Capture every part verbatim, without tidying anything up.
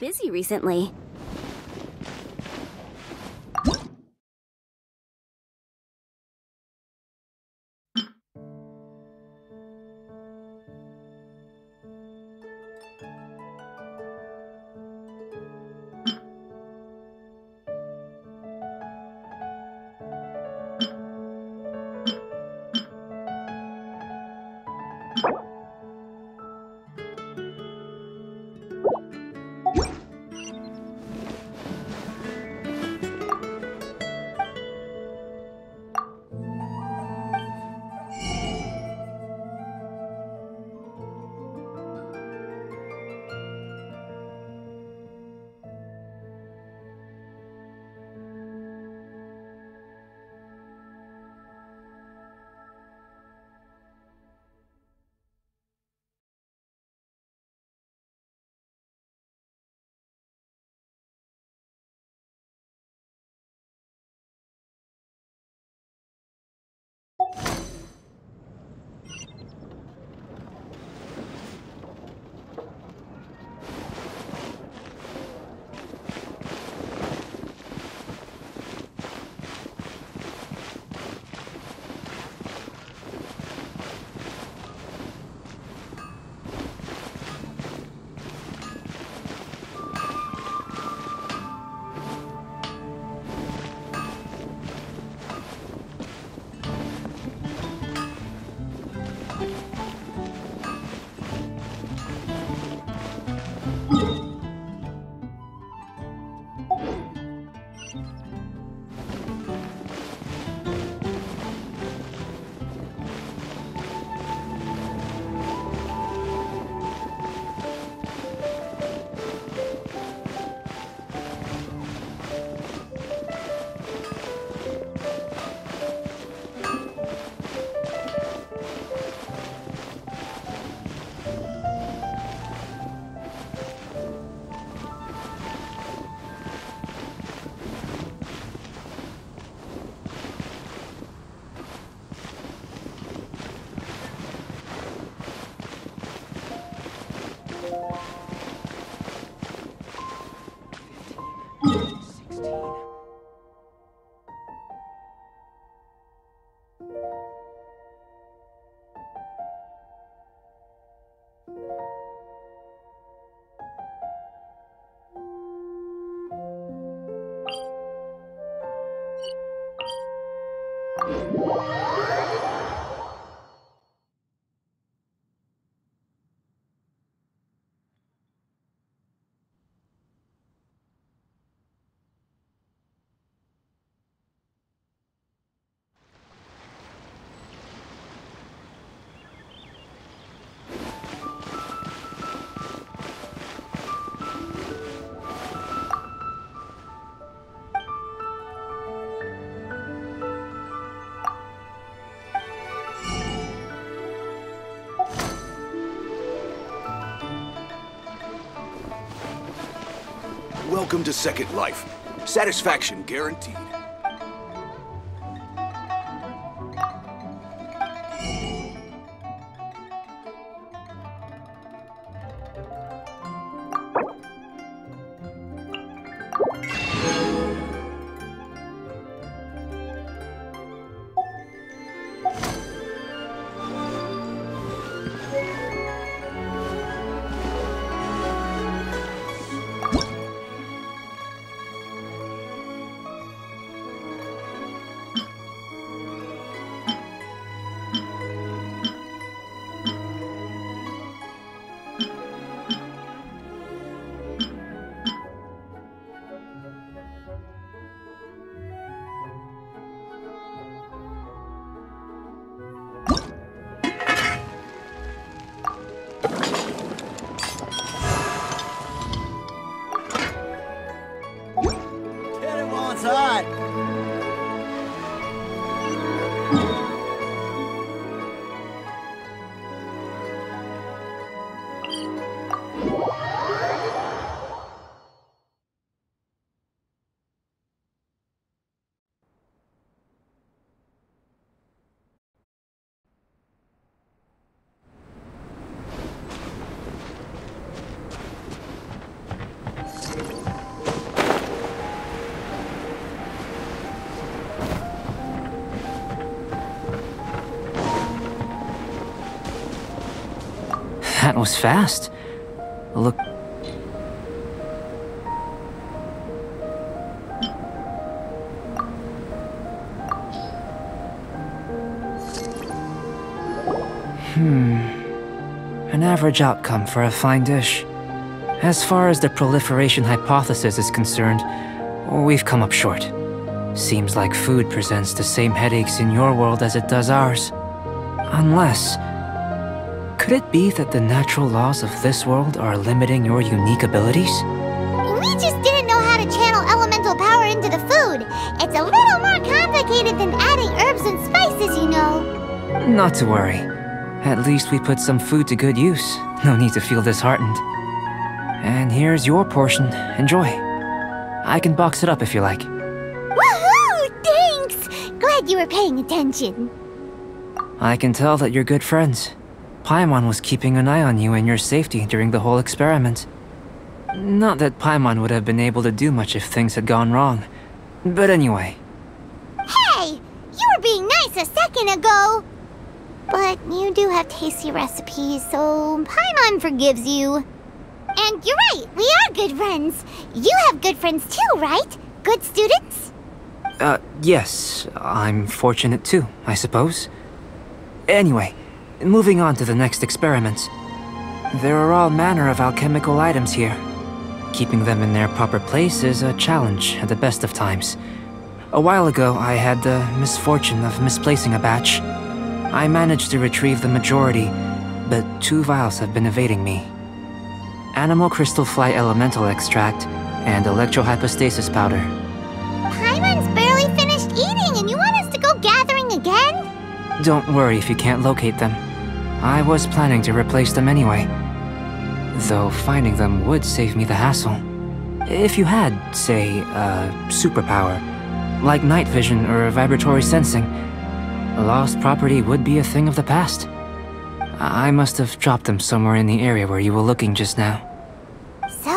busy recently. Welcome to Second Life. Satisfaction guaranteed. That was fast. Look. Hmm. An average outcome for a fine dish. As far as the proliferation hypothesis is concerned, we've come up short. Seems like food presents the same headaches in your world as it does ours. Unless... could it be that the natural laws of this world are limiting your unique abilities? We just didn't know how to channel elemental power into the food. It's a little more complicated than adding herbs and spices, you know. Not to worry. At least we put some food to good use. No need to feel disheartened. And here's your portion. Enjoy. I can box it up if you like. Woohoo! Thanks! Glad you were paying attention. I can tell that you're good friends. Paimon was keeping an eye on you and your safety during the whole experiment. Not that Paimon would have been able to do much if things had gone wrong. But anyway... Hey! You were being nice a second ago! But you do have tasty recipes, so Paimon forgives you. And you're right, we are good friends. You have good friends too, right? Good students? Uh, yes. I'm fortunate too, I suppose. Anyway, moving on to the next experiments. There are all manner of alchemical items here. Keeping them in their proper place is a challenge at the best of times. A while ago, I had the misfortune of misplacing a batch. I managed to retrieve the majority, but two vials have been evading me. Animal Crystal Fly Elemental Extract, and Electrohypostasis Powder. Paimon's barely finished eating and you want us to go gathering again? Don't worry if you can't locate them. I was planning to replace them anyway. Though finding them would save me the hassle. If you had, say, a superpower, like night vision or vibratory sensing, lost property would be a thing of the past. I must have dropped them somewhere in the area where you were looking just now. So,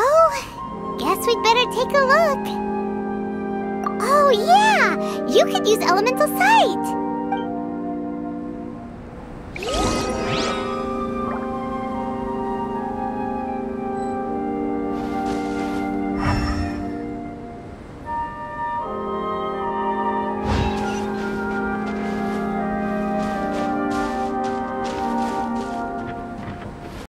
guess we'd better take a look. Oh yeah, you could use Elemental Sight!